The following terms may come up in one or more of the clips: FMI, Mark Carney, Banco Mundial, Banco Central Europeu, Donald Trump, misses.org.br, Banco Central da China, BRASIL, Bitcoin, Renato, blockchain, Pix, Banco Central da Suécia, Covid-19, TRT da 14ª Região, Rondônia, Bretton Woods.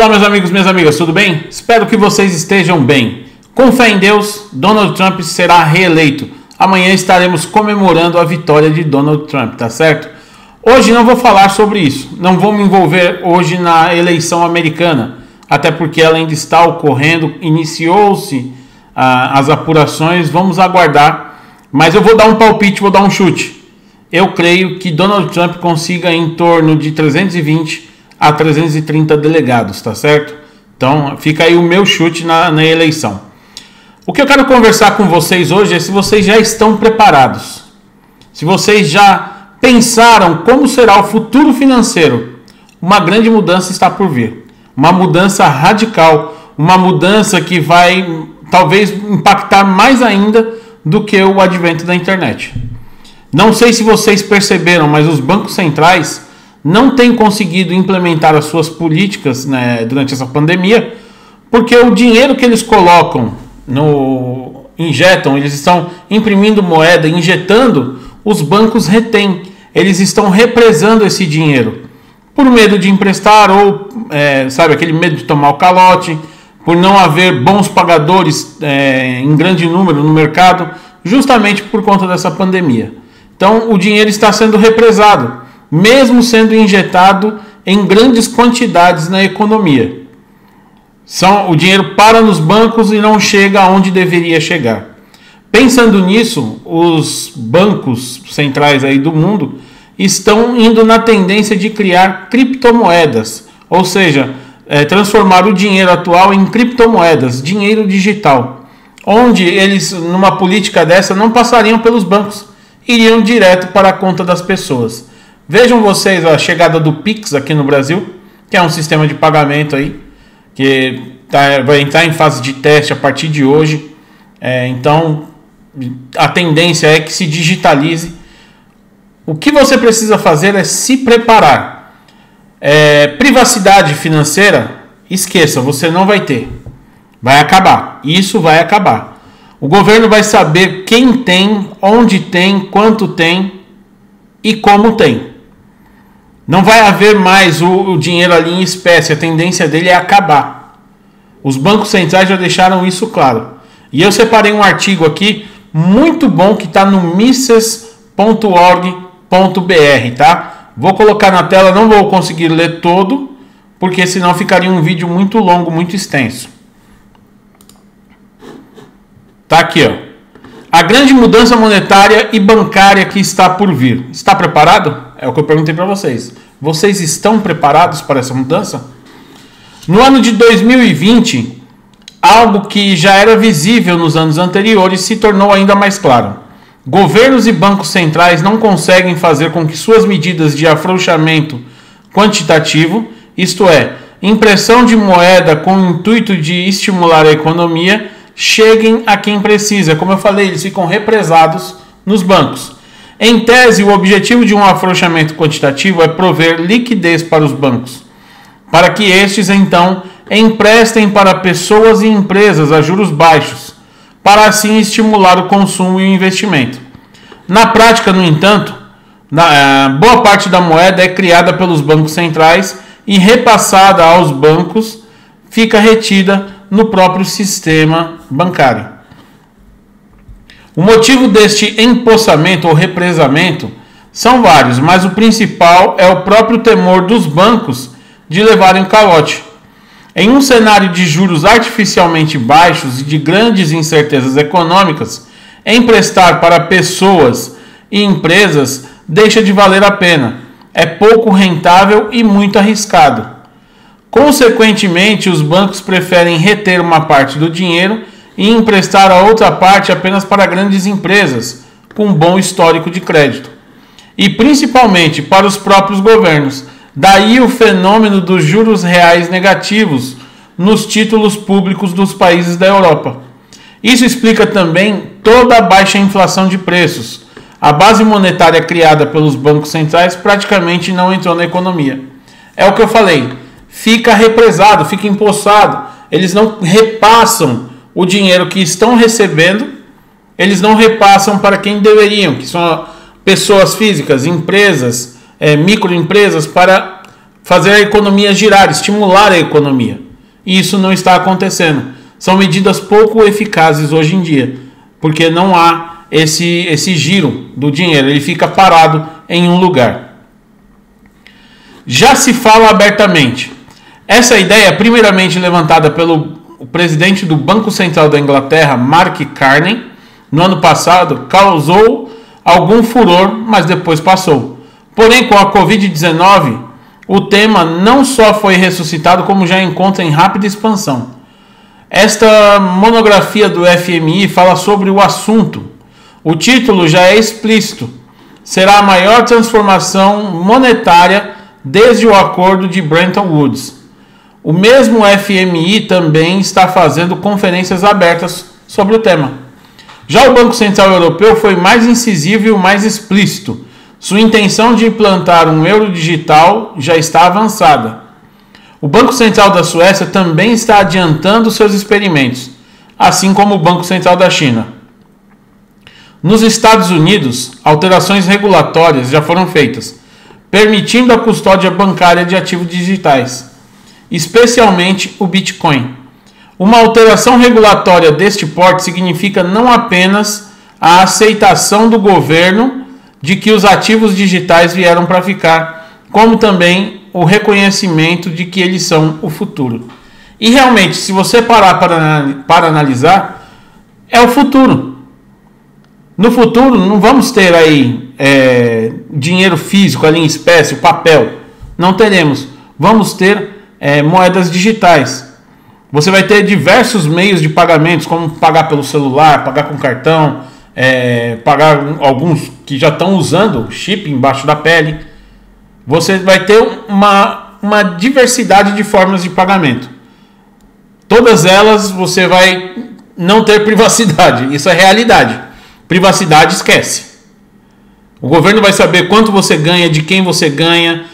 Olá, meus amigos, minhas amigas, tudo bem? Espero que vocês estejam bem. Com fé em Deus, Donald Trump será reeleito. Amanhã estaremos comemorando a vitória de Donald Trump, tá certo? Hoje não vou falar sobre isso. Não vou me envolver hoje na eleição americana, até porque ela ainda está ocorrendo, iniciou-se as apurações, vamos aguardar. Mas eu vou dar um palpite, vou dar um chute. Eu creio que Donald Trump consiga em torno de 320 a 330 delegados, tá certo? Então fica aí o meu chute na eleição. O que eu quero conversar com vocês hoje é se vocês já estão preparados, se vocês já pensaram como será o futuro financeiro. Uma grande mudança está por vir, uma mudança radical, uma mudança que vai talvez impactar mais ainda do que o advento da internet. Não sei se vocês perceberam, mas os bancos centrais não têm conseguido implementar as suas políticas, né, durante essa pandemia, porque o dinheiro que eles colocam, eles estão imprimindo moeda, injetando, os bancos retêm, eles estão represando esse dinheiro, por medo de emprestar ou, sabe, aquele medo de tomar o calote, por não haver bons pagadores em grande número no mercado, justamente por conta dessa pandemia. Então o dinheiro está sendo represado, mesmo sendo injetado em grandes quantidades na economia. O dinheiro para nos bancos e não chega onde deveria chegar. Pensando nisso, os bancos centrais aí do mundo estão indo na tendência de criar criptomoedas, ou seja, transformar o dinheiro atual em criptomoedas, dinheiro digital, onde eles, numa política dessa, não passariam pelos bancos, iriam direto para a conta das pessoas. Vejam vocês a chegada do Pix aqui no Brasil, que é um sistema de pagamento aí, que vai entrar em fase de teste a partir de hoje. Então, a tendência é que se digitalize. O que você precisa fazer é se preparar. Privacidade financeira, esqueça, você não vai ter. Vai acabar, isso vai acabar. O governo vai saber quem tem, onde tem, quanto tem e como tem. Não vai haver mais o dinheiro ali em espécie, a tendência dele é acabar. Os bancos centrais já deixaram isso claro. E eu separei um artigo aqui, muito bom, que está no misses.org.br, tá? Vou colocar na tela, não vou conseguir ler todo, porque senão ficaria um vídeo muito longo, muito extenso. Tá aqui, ó. A grande mudança monetária e bancária que está por vir. Está preparado? É o que eu perguntei para vocês. Vocês estão preparados para essa mudança? No ano de 2020, algo que já era visível nos anos anteriores se tornou ainda mais claro. Governos e bancos centrais não conseguem fazer com que suas medidas de afrouxamento quantitativo, isto é, impressão de moeda com o intuito de estimular a economia, cheguem a quem precisa. Como eu falei, eles ficam represados nos bancos. Em tese, o objetivo de um afrouxamento quantitativo é prover liquidez para os bancos, para que estes, então, emprestem para pessoas e empresas a juros baixos, para assim estimular o consumo e o investimento. Na prática, no entanto, boa parte da moeda é criada pelos bancos centrais e repassada aos bancos, fica retida no próprio sistema bancário. O motivo deste empossamento ou represamento são vários, mas o principal é o próprio temor dos bancos de levarem o calote. Em um cenário de juros artificialmente baixos e de grandes incertezas econômicas, emprestar para pessoas e empresas deixa de valer a pena, é pouco rentável e muito arriscado. Consequentemente, os bancos preferem reter uma parte do dinheiro e emprestar a outra parte apenas para grandes empresas com bom histórico de crédito e principalmente para os próprios governos. Daí o fenômeno dos juros reais negativos nos títulos públicos dos países da Europa. Isso explica também toda a baixa inflação de preços. A base monetária criada pelos bancos centrais praticamente não entrou na economia. É o que eu falei, fica represado, fica empossado, eles não repassam o dinheiro que estão recebendo, eles não repassam para quem deveriam, que são pessoas físicas, empresas, microempresas, para fazer a economia girar, estimular a economia. E isso não está acontecendo. São medidas pouco eficazes hoje em dia, porque não há esse giro do dinheiro, ele fica parado em um lugar. Já se fala abertamente. Essa ideia, primeiramente levantada pelo presidente do Banco Central da Inglaterra, Mark Carney, no ano passado, causou algum furor, mas depois passou. Porém, com a Covid-19, o tema não só foi ressuscitado, como já encontra em rápida expansão. Esta monografia do FMI fala sobre o assunto. O título já é explícito. Será a maior transformação monetária desde o acordo de Bretton Woods. O mesmo FMI também está fazendo conferências abertas sobre o tema. Já o Banco Central Europeu foi mais incisivo e mais explícito. Sua intenção de implantar um euro digital já está avançada. O Banco Central da Suécia também está adiantando seus experimentos, assim como o Banco Central da China. Nos Estados Unidos, alterações regulatórias já foram feitas, permitindo a custódia bancária de ativos digitais, especialmente o Bitcoin. Uma alteração regulatória deste porte significa não apenas a aceitação do governo de que os ativos digitais vieram para ficar, como também o reconhecimento de que eles são o futuro. E realmente, se você parar para analisar, é o futuro. No futuro, não vamos ter aí dinheiro físico ali em espécie, papel. Não teremos. Vamos ter moedas digitais. Você vai ter diversos meios de pagamentos, como pagar pelo celular, pagar com cartão, pagar alguns que já estão usando chip embaixo da pele. Você vai ter uma diversidade de formas de pagamento. Todas elas você vai não ter privacidade. Isso é realidade. Privacidade esquece. O governo vai saber quanto você ganha, de quem você ganha,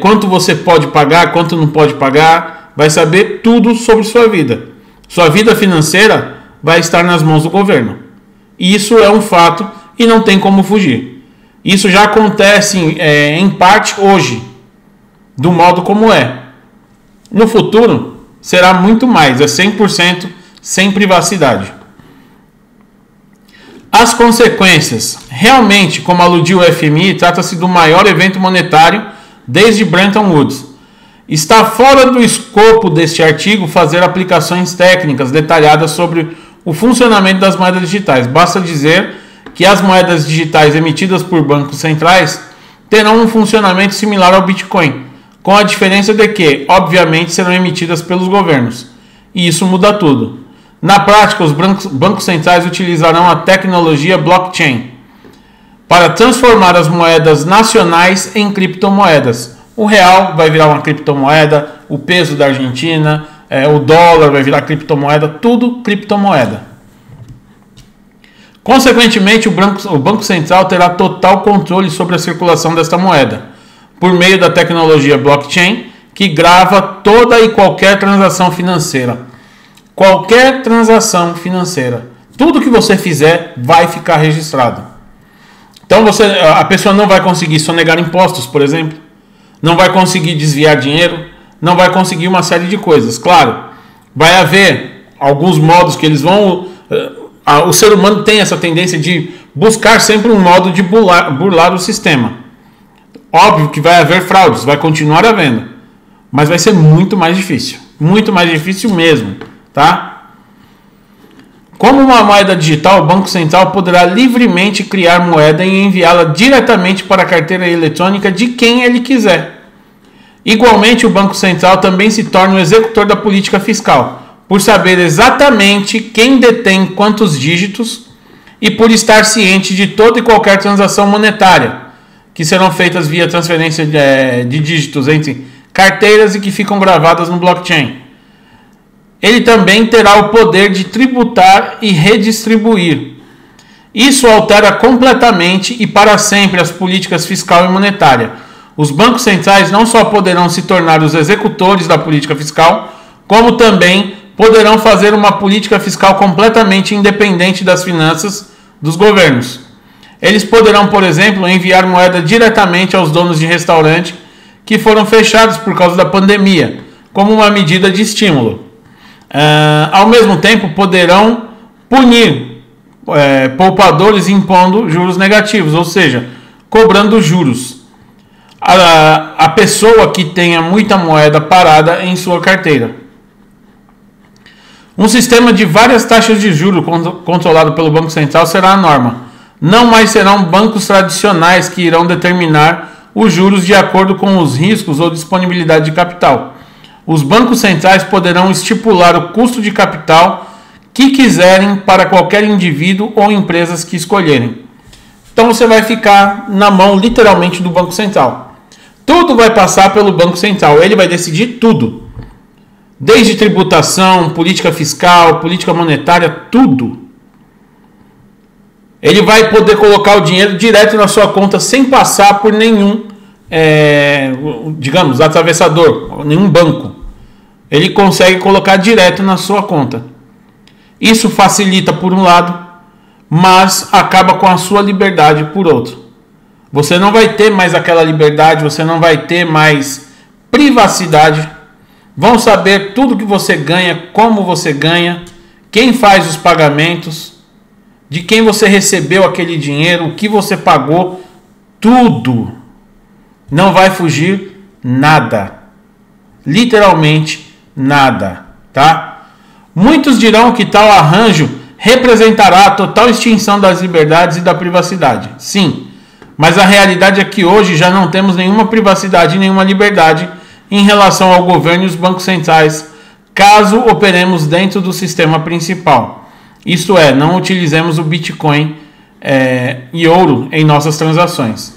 quanto você pode pagar, quanto não pode pagar, vai saber tudo sobre sua vida. Sua vida financeira vai estar nas mãos do governo. Isso é um fato e não tem como fugir. Isso já acontece em parte hoje, do modo como é. No futuro será muito mais, 100% sem privacidade. As consequências. Realmente, como aludiu o FMI, trata-se do maior evento monetário desde Bretton Woods. Está fora do escopo deste artigo fazer aplicações técnicas detalhadas sobre o funcionamento das moedas digitais. Basta dizer que as moedas digitais emitidas por bancos centrais terão um funcionamento similar ao Bitcoin, com a diferença de que, obviamente, serão emitidas pelos governos. E isso muda tudo. Na prática, os bancos centrais utilizarão a tecnologia blockchain para transformar as moedas nacionais em criptomoedas. O real vai virar uma criptomoeda, o peso da Argentina, o dólar vai virar criptomoeda, tudo criptomoeda. Consequentemente, o Banco Central terá total controle sobre a circulação desta moeda, por meio da tecnologia blockchain, que grava toda e qualquer transação financeira. Qualquer transação financeira. Tudo que você fizer vai ficar registrado. Então a pessoa não vai conseguir sonegar impostos, por exemplo, não vai conseguir desviar dinheiro, não vai conseguir uma série de coisas. Claro, vai haver alguns modos que eles vão... O ser humano tem essa tendência de buscar sempre um modo de burlar o sistema. Óbvio que vai haver fraudes, vai continuar havendo, mas vai ser muito mais difícil mesmo, tá? Como uma moeda digital, o Banco Central poderá livremente criar moeda e enviá-la diretamente para a carteira eletrônica de quem ele quiser. Igualmente, o Banco Central também se torna o executor da política fiscal, por saber exatamente quem detém quantos dígitos e por estar ciente de toda e qualquer transação monetária, que serão feitas via transferência de dígitos entre carteiras e que ficam gravadas no blockchain. Ele também terá o poder de tributar e redistribuir. Isso altera completamente e para sempre as políticas fiscal e monetária. Os bancos centrais não só poderão se tornar os executores da política fiscal, como também poderão fazer uma política fiscal completamente independente das finanças dos governos. Eles poderão, por exemplo, enviar moeda diretamente aos donos de restaurante que foram fechados por causa da pandemia, como uma medida de estímulo. Ao mesmo tempo, poderão punir poupadores impondo juros negativos, ou seja, cobrando juros. A pessoa que tenha muita moeda parada em sua carteira. Um sistema de várias taxas de juros controlado pelo Banco Central será a norma. Não mais serão bancos tradicionais que irão determinar os juros de acordo com os riscos ou disponibilidade de capital. Os bancos centrais poderão estipular o custo de capital que quiserem para qualquer indivíduo ou empresas que escolherem. Então você vai ficar na mão literalmente do Banco Central. Tudo vai passar pelo Banco Central, ele vai decidir tudo. Desde tributação, política fiscal, política monetária, tudo. Ele vai poder colocar o dinheiro direto na sua conta sem passar por nenhum, digamos, atravessador, nenhum banco. Ele consegue colocar direto na sua conta. Isso facilita por um lado, mas acaba com a sua liberdade por outro. Você não vai ter mais aquela liberdade, você não vai ter mais privacidade. Vão saber tudo que você ganha, como você ganha, quem faz os pagamentos, de quem você recebeu aquele dinheiro, o que você pagou, tudo. Não vai fugir nada. Literalmente nada, tá? Muitos dirão que tal arranjo representará a total extinção das liberdades e da privacidade. Sim, mas a realidade é que hoje já não temos nenhuma privacidade e nenhuma liberdade em relação ao governo e os bancos centrais, caso operemos dentro do sistema principal. Isto é, não utilizemos o Bitcoin e ouro em nossas transações.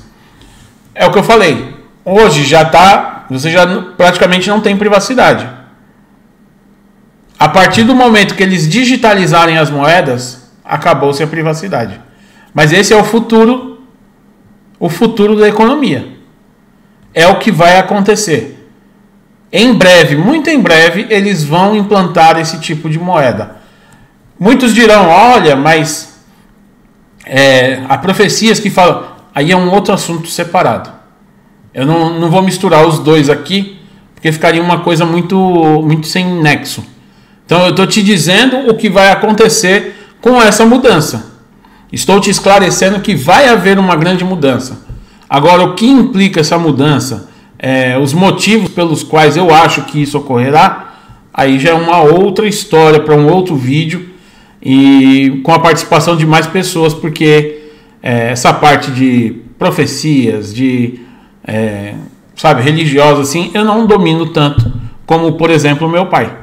É o que eu falei. Hoje já você já praticamente não tem privacidade. A partir do momento que eles digitalizarem as moedas, acabou-se a privacidade. Mas esse é o futuro da economia. É o que vai acontecer. Em breve, muito em breve, eles vão implantar esse tipo de moeda. Muitos dirão, olha, mas há profecias que falam... Aí é um outro assunto separado. Eu não vou misturar os dois aqui, porque ficaria uma coisa muito, muito sem nexo. Então eu estou te dizendo o que vai acontecer com essa mudança. Estou te esclarecendo que vai haver uma grande mudança. Agora, o que implica essa mudança... os motivos pelos quais eu acho que isso ocorrerá, aí já é uma outra história para um outro vídeo e com a participação de mais pessoas, porque essa parte de profecias, de religiosa, assim, eu não domino tanto como, por exemplo, o meu pai.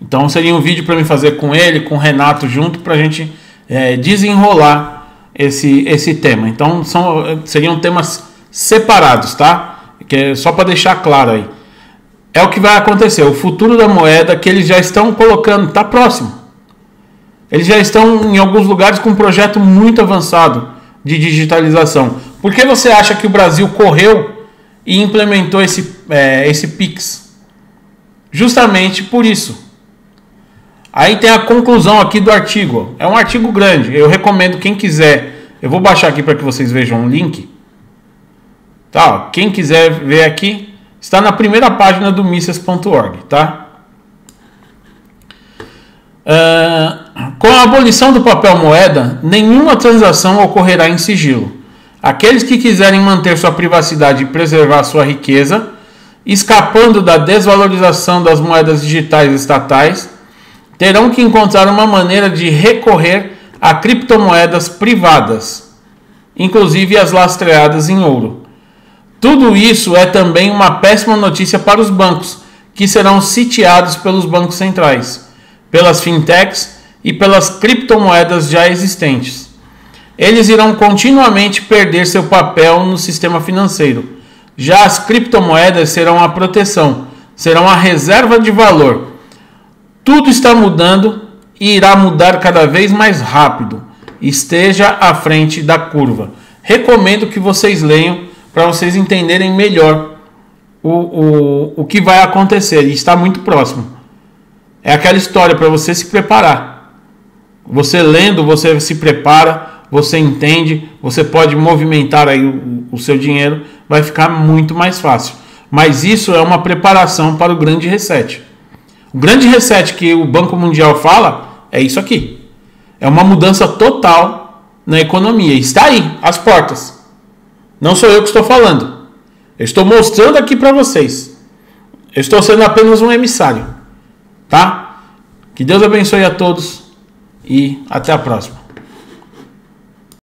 Então seria um vídeo para me fazer com ele, com o Renato junto, para a gente desenrolar esse tema. Então seriam temas separados, tá? Que é só para deixar claro aí. É o que vai acontecer. O futuro da moeda que eles já estão colocando. Está próximo. Eles já estão em alguns lugares com um projeto muito avançado de digitalização. Por que você acha que o Brasil correu e implementou esse Pix? Justamente por isso. Aí tem a conclusão aqui do artigo. É um artigo grande. Eu recomendo quem quiser. Eu vou baixar aqui para que vocês vejam o link. Tá, quem quiser ver aqui, está na primeira página do misses.org, tá? Com a abolição do papel moeda, nenhuma transação ocorrerá em sigilo. Aqueles que quiserem manter sua privacidade e preservar sua riqueza, escapando da desvalorização das moedas digitais estatais, terão que encontrar uma maneira de recorrer a criptomoedas privadas, inclusive as lastreadas em ouro. Tudo isso é também uma péssima notícia para os bancos, que serão sitiados pelos bancos centrais, pelas fintechs e pelas criptomoedas já existentes. Eles irão continuamente perder seu papel no sistema financeiro. Já as criptomoedas serão a proteção, serão a reserva de valor. Tudo está mudando e irá mudar cada vez mais rápido. Esteja à frente da curva. Recomendo que vocês leiam para vocês entenderem melhor o que vai acontecer. E está muito próximo. É aquela história para você se preparar. Você lendo, você se prepara, você entende, você pode movimentar aí o seu dinheiro, vai ficar muito mais fácil. Mas isso é uma preparação para o grande reset. O grande reset que o Banco Mundial fala é isso aqui. É uma mudança total na economia. Está aí, às portas. Não sou eu que estou falando. Eu estou mostrando aqui para vocês. Eu estou sendo apenas um emissário. Tá? Que Deus abençoe a todos e até a próxima.